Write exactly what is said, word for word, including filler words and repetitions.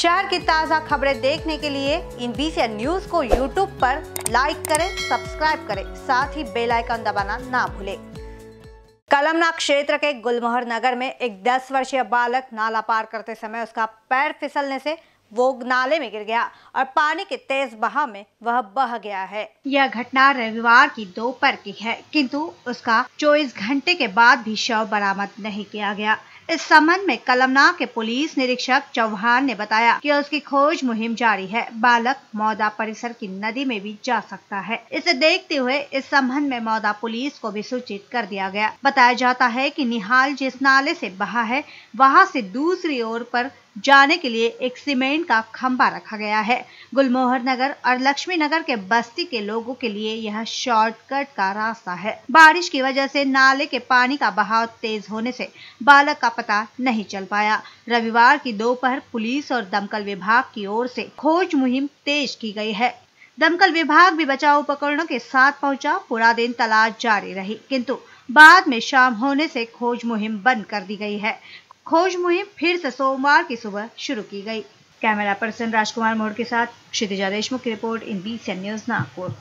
शहर की ताज़ा खबरें देखने के लिए इन बीसी एन न्यूज को यूट्यूब पर लाइक करें, सब्सक्राइब करें, साथ ही बेल आइकन दबाना ना भूलें। कलमना क्षेत्र के गुलमोहर नगर में एक दस वर्षीय बालक नाला पार करते समय उसका पैर फिसलने से वो नाले में गिर गया और पानी के तेज बहाव में वह बह गया है। यह घटना रविवार की दोपहर की है, किंतु उसका चौबीस घंटे के बाद भी शव बरामद नहीं किया गया। इस संबंध में कलमना के पुलिस निरीक्षक चौहान ने बताया कि उसकी खोज मुहिम जारी है। बालक मौदा परिसर की नदी में भी जा सकता है। इसे देखते हुए इस संबंध में मौदा पुलिस को भी सूचित कर दिया गया। बताया जाता है कि निहाल जिस नाले से बहा है वहां से दूसरी ओर पर जाने के लिए एक सीमेंट का खंबा रखा गया है। गुलमोहर नगर और लक्ष्मी नगर के बस्ती के लोगों के लिए यह शॉर्टकट का रास्ता है। बारिश की वजह से नाले के पानी का बहाव तेज होने से बालक का पता नहीं चल पाया। रविवार की दोपहर पुलिस और दमकल विभाग की ओर से खोज मुहिम तेज की गई है। दमकल विभाग भी बचाव उपकरणों के साथ पहुंचा। पूरा दिन तलाश जारी रही, किंतु बाद में शाम होने से खोज मुहिम बंद कर दी गई है। खोज मुहिम फिर से सोमवार की सुबह शुरू की गई। कैमरा पर्सन राजकुमार मोड़ के साथ क्षितिजा देशमुख की रिपोर्ट इन बीसी एन न्यूज नागपुर।